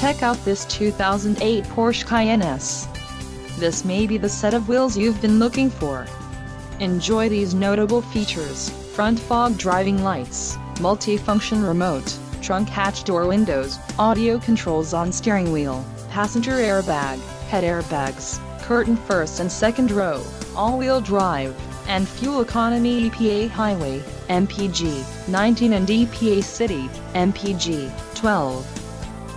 Check out this 2008 Porsche Cayenne S. This may be the set of wheels you've been looking for. Enjoy these notable features: front fog driving lights, multi-function remote, trunk hatch door windows, audio controls on steering wheel, passenger airbag, head airbags, curtain first and second row, all-wheel drive, and fuel economy. EPA highway, MPG 19 and EPA city, MPG 12.